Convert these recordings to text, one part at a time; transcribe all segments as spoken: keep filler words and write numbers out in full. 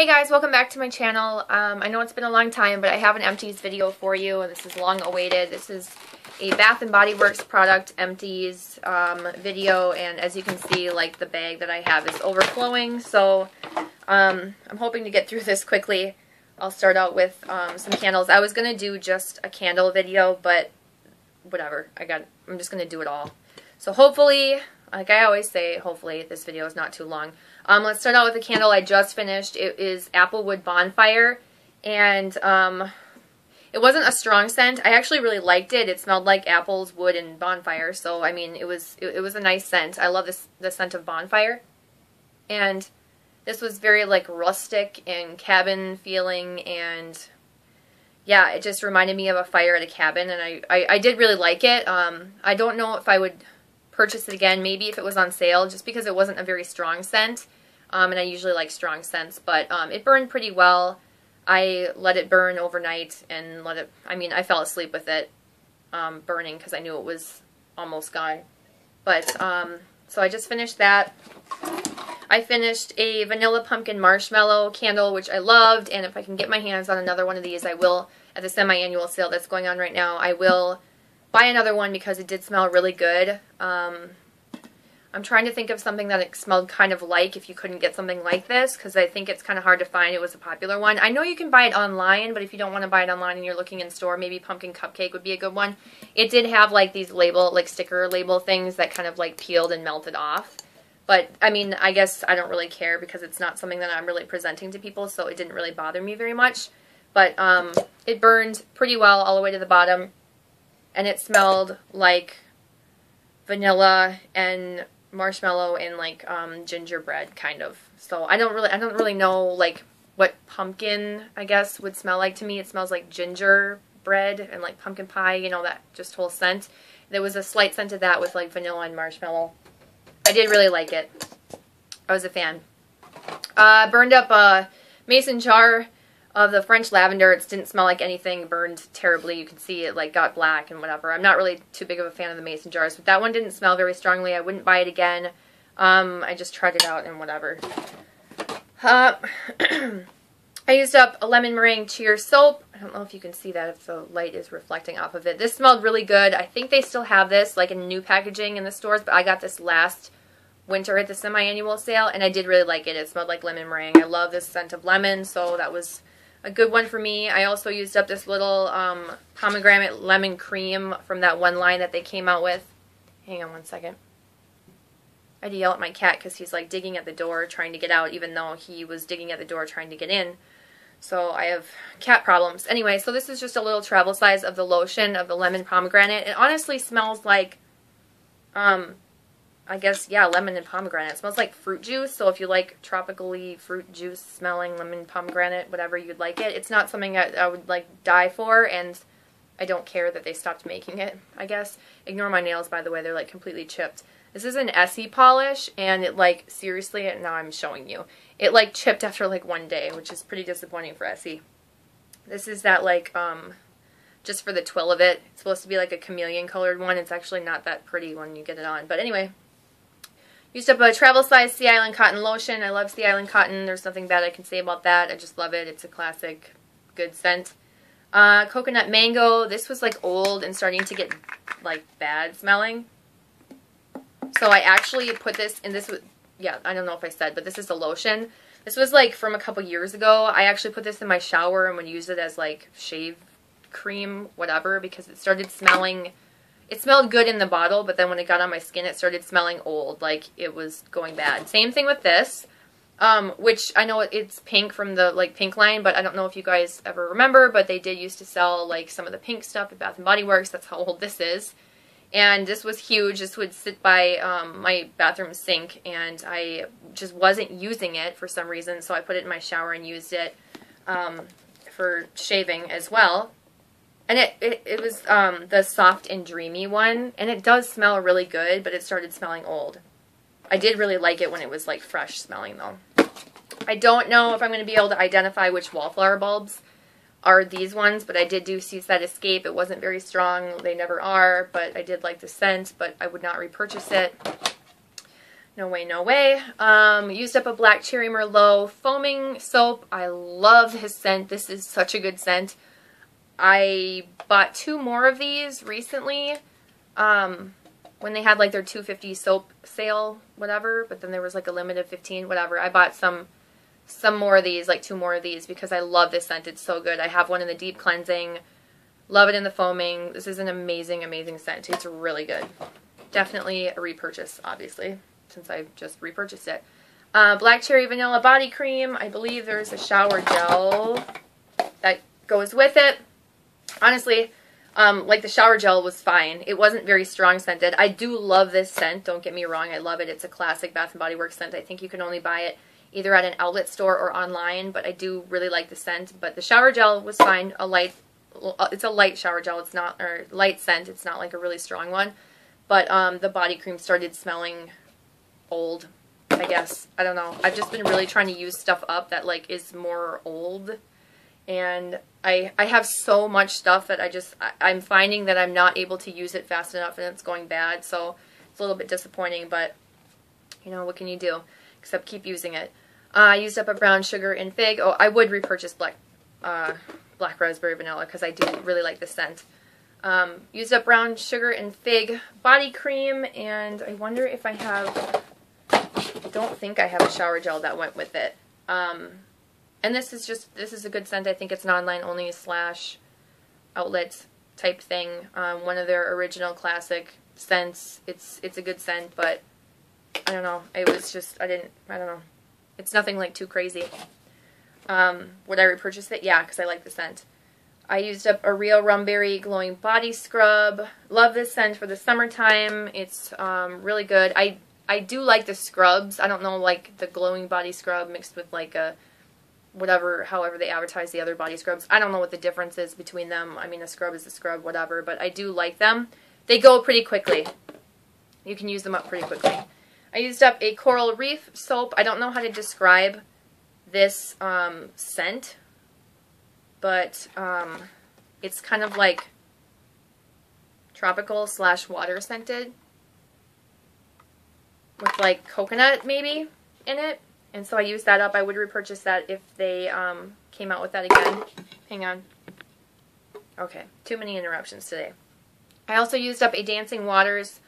Hey guys, welcome back to my channel. Um, I know it's been a long time, but I have an empties video for you. This is long awaited. This is a Bath and Body Works product empties um, video, and as you can see, like, the bag that I have is overflowing, so um, I'm hoping to get through this quickly. I'll start out with um, some candles. I was going to do just a candle video, but whatever. I got, I'm just going to do it all. So hopefully... Like I always say, hopefully this video is not too long. Um, let's start out with a candle I just finished. It is Applewood Bonfire, and um, it wasn't a strong scent. I actually really liked it. It smelled like apples, wood, and bonfire. So I mean, it was it, it was a nice scent. I love this the scent of bonfire, and this was very like rustic and cabin feeling, and yeah, it just reminded me of a fire at a cabin, and I I, I did really like it. Um, I don't know if I would purchase it again, maybe if it was on sale, just because it wasn't a very strong scent, um, and I usually like strong scents, but um, it burned pretty well. I let it burn overnight and let it, I mean, I fell asleep with it um, burning because I knew it was almost gone, but um, so I just finished that. I finished a vanilla pumpkin marshmallow candle, which I loved, and if I can get my hands on another one of these, I will, at the semi-annual sale that's going on right now, I will buy another one because it did smell really good. Um, I'm trying to think of something that it smelled kind of like if you couldn't get something like this, because I think it's kind of hard to find. It was a popular one. I know you can buy it online, but if you don't want to buy it online and you're looking in store, maybe pumpkin cupcake would be a good one. It did have like these label, like sticker label things that kind of like peeled and melted off. But I mean, I guess I don't really care because it's not something that I'm really presenting to people, so it didn't really bother me very much. But um, it burned pretty well all the way to the bottom. And it smelled like vanilla and marshmallow and like um, gingerbread, kind of. So I don't really, I don't really know like what pumpkin, I guess, would smell like to me. It smells like gingerbread and like pumpkin pie, you know, that just whole scent. There was a slight scent of that with like vanilla and marshmallow. I did really like it. I was a fan. Uh, burned up a mason jar of the French lavender. It didn't smell like anything, burned terribly. You can see it like got black and whatever. I'm not really too big of a fan of the mason jars, but that one didn't smell very strongly. I wouldn't buy it again. Um, I just tried it out and whatever. Uh, I used up a lemon meringue cheer soap. I don't know if you can see that if the light is reflecting off of it. This smelled really good. I think they still have this like in new packaging in the stores, but I got this last winter at the semi-annual sale, and I did really like it. It smelled like lemon meringue. I love this scent of lemon, so that was a good one for me. I also used up this little um, pomegranate lemon cream from that one line that they came out with. Hang on one second. I had to yell at my cat because he's like digging at the door trying to get out, even though he was digging at the door trying to get in. So I have cat problems. Anyway, so this is just a little travel size of the lotion of the lemon pomegranate. It honestly smells like, um, I guess, yeah, lemon and pomegranate. It smells like fruit juice, so if you like tropically fruit juice smelling lemon pomegranate, whatever you'd like it. It's not something that I would like die for, and I don't care that they stopped making it, I guess. Ignore my nails, by the way. They're like completely chipped. This is an Essie polish, and it like, seriously, now I'm showing you. It like chipped after like one day, which is pretty disappointing for Essie. This is that like, um, just for the twill of it. It's supposed to be like a chameleon colored one. It's actually not that pretty when you get it on, but anyway. Used up a travel size Sea Island Cotton lotion. I love Sea Island Cotton. There's nothing bad I can say about that. I just love it. It's a classic good scent. Uh, coconut mango. This was like old and starting to get like bad smelling. So I actually put this in this, yeah, I don't know if I said, but this is a lotion. This was like from a couple years ago. I actually put this in my shower and would use it as like shave cream, whatever, because it started smelling. It smelled good in the bottle, but then when it got on my skin, it started smelling old, like it was going bad. Same thing with this, um, which I know it's pink from the like pink line, but I don't know if you guys ever remember, but they did used to sell like some of the pink stuff at Bath and Body Works. That's how old this is. And this was huge. This would sit by um, my bathroom sink, and I just wasn't using it for some reason, so I put it in my shower and used it um, for shaving as well. And it, it, it was um, the soft and dreamy one, and it does smell really good, but it started smelling old. I did really like it when it was like fresh smelling though. I don't know if I'm going to be able to identify which wallflower bulbs are these ones, but I did do Seaside Escape. It wasn't very strong, they never are, but I did like the scent, but I would not repurchase it. No way, no way. Um, used up a Black Cherry Merlot foaming soap. I love his scent. This is such a good scent. I bought two more of these recently um, when they had like their two fifty soap sale, whatever, but then there was like a limited fifteen, whatever. I bought some some more of these, like two more of these, because I love this scent. It's so good. I have one in the deep cleansing. Love it in the foaming. This is an amazing, amazing scent. It's really good. Definitely a repurchase, obviously, since I just repurchased it. Uh, Black Cherry Vanilla Body Cream. I believe there's a shower gel that goes with it. Honestly, um, like the shower gel was fine. It wasn't very strong scented. I do love this scent. Don't get me wrong. I love it. It's a classic Bath and Body Works scent. I think you can only buy it either at an outlet store or online, but I do really like the scent. But the shower gel was fine. A light It's a light shower gel. It's not, or light scent. It's not like a really strong one, but um, the body cream started smelling old, I guess. I don't know. I've just been really trying to use stuff up that like is more old, and I I have so much stuff that I just I, I'm finding that I'm not able to use it fast enough, and it's going bad. So it's a little bit disappointing, but you know, what can you do except keep using it. Uh, I used up a brown sugar and fig. Oh, I would repurchase black. Uh, Black Raspberry Vanilla, because I do really like the scent. Um, used up brown sugar and fig body cream, and I wonder if I have, I don't think I have a shower gel that went with it. Um, and this is just, this is a good scent. I think it's an online only slash outlet type thing. Um, one of their original classic scents. It's, it's a good scent, but I don't know. It was just, I didn't, I don't know. It's nothing like too crazy. Um, would I repurchase it? Yeah, because I like the scent. I used up a Real Rumberry Glowing Body Scrub. Love this scent for the summertime. It's um, really good. I, I do like the scrubs. I don't know, like the glowing body scrub mixed with like a whatever, however they advertise the other body scrubs. I don't know what the difference is between them. I mean, a scrub is a scrub, whatever, but I do like them. They go pretty quickly. You can use them up pretty quickly. I used up a Coral Reef soap. I don't know how to describe this um, scent, but um, it's kind of like tropical slash water scented with like coconut maybe in it, and so I used that up. I would repurchase that if they um, came out with that again. Hang on. Okay, too many interruptions today. I also used up a Dancing Waters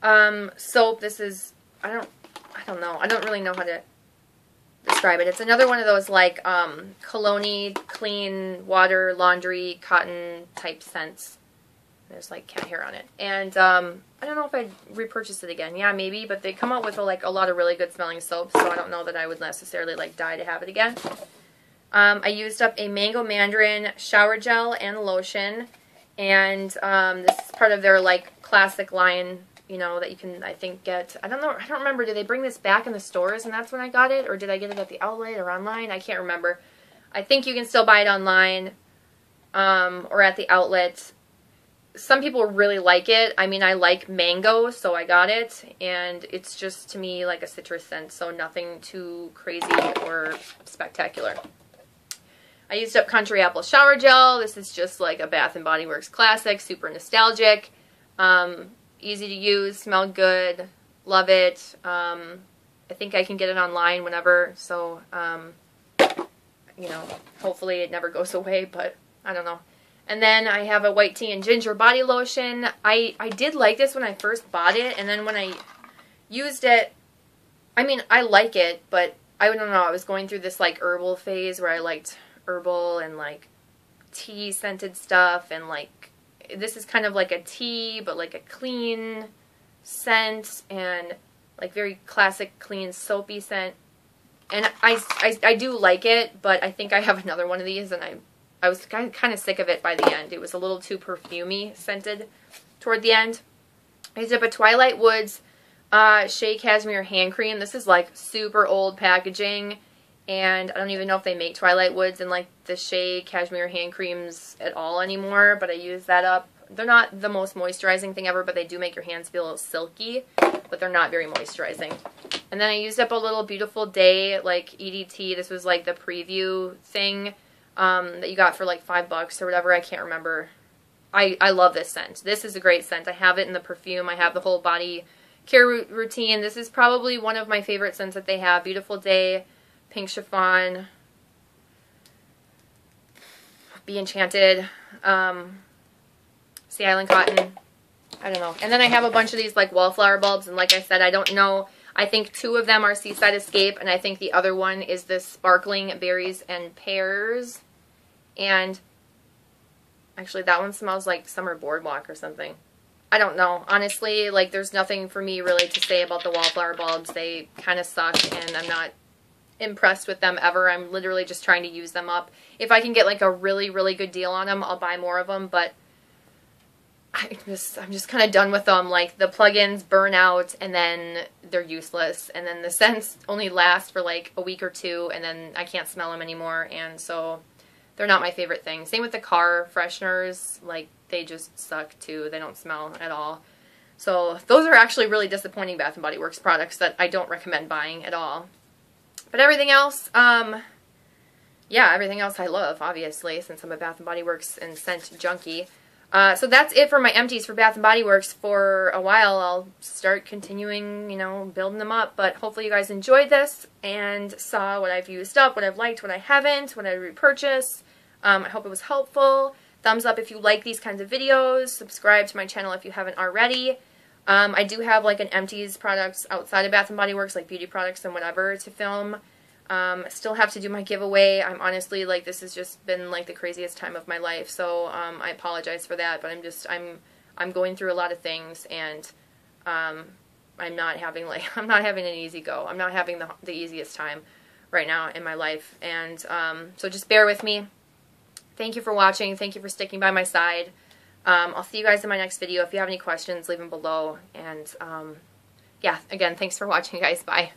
um, soap. This is, I don't, I don't know, I don't really know how to describe it. It's another one of those like um, cologne, clean, water, laundry, cotton type scents. There's like cat hair on it. And um, I don't know if I'd repurchase it again. Yeah, maybe, but they come out with a, like a lot of really good smelling soaps, so I don't know that I would necessarily like die to have it again. Um, I used up a Mango Mandarin shower gel and lotion, and um, this is part of their like classic line, you know, that you can, I think, get. I don't know, I don't remember, did they bring this back in the stores and that's when I got it, or did I get it at the outlet or online? I can't remember. I think you can still buy it online um, or at the outlet. Some people really like it. I mean, I like mango, so I got it, and it's just, to me, like a citrus scent, so nothing too crazy or spectacular. I used up Country Apple shower gel. This is just like a Bath and Body Works classic, super nostalgic. Um... Easy to use, smell good, love it. Um, I think I can get it online whenever, so, um, you know, hopefully it never goes away, but I don't know. And then I have a white tea and ginger body lotion. I, I did like this when I first bought it, and then when I used it, I mean, I like it, but I don't know, I was going through this, like, herbal phase where I liked herbal and, like, tea-scented stuff and, like, this is kind of like a tea, but like a clean scent and like very classic, clean, soapy scent. And I, I, I do like it, but I think I have another one of these, and I I was kind of, kind of sick of it by the end. It was a little too perfumey scented toward the end. I used up a Twilight Woods uh, Shea Cashmere hand cream. This is like super old packaging, and I don't even know if they make Twilight Woods and like the Shea Cashmere hand creams at all anymore, but I use that up. They're not the most moisturizing thing ever, but they do make your hands feel silky, but they're not very moisturizing. And then I used up a little Beautiful Day, like E D T. This was like the preview thing um, that you got for like five bucks or whatever. I can't remember. I, I love this scent. This is a great scent. I have it in the perfume. I have the whole body care routine. This is probably one of my favorite scents that they have. Beautiful Day, Pink Chiffon, Be Enchanted, um, Sea Island Cotton. I don't know. And then I have a bunch of these like wallflower bulbs, and like I said, I don't know. I think two of them are Seaside Escape, and I think the other one is this Sparkling Berries and Pears. And actually that one smells like summer boardwalk or something. I don't know. Honestly, like there's nothing for me really to say about the wallflower bulbs. They kind of suck and I'm not impressed with them ever. I'm literally just trying to use them up. If I can get like a really, really good deal on them, I'll buy more of them, but I just, I'm just kind of done with them. Like the plug-ins burn out and then they're useless, and then the scents only last for like a week or two and then I can't smell them anymore, and so they're not my favorite thing. Same with the car fresheners, like they just suck too. They don't smell at all. So those are actually really disappointing Bath and Body Works products that I don't recommend buying at all. But everything else, um, yeah, everything else I love, obviously, since I'm a Bath and Body Works and scent junkie. Uh, so that's it for my empties for Bath and Body Works. For a while, I'll start continuing, you know, building them up, but hopefully you guys enjoyed this and saw what I've used up, what I've liked, what I haven't, what I repurchased. Um, I hope it was helpful. Thumbs up if you like these kinds of videos. Subscribe to my channel if you haven't already. Um, I do have like an empties products outside of Bath and Body Works, like beauty products and whatever, to film. Um, I still have to do my giveaway. I'm honestly like, this has just been like the craziest time of my life, so um, I apologize for that, but I'm just, I'm, I'm going through a lot of things, and um, I'm not having like, I'm not having an easy go. I'm not having the, the easiest time right now in my life, and um, so just bear with me. Thank you for watching. Thank you for sticking by my side. Um, I'll see you guys in my next video. If you have any questions, leave them below, and um, yeah, again, thanks for watching, guys. Bye.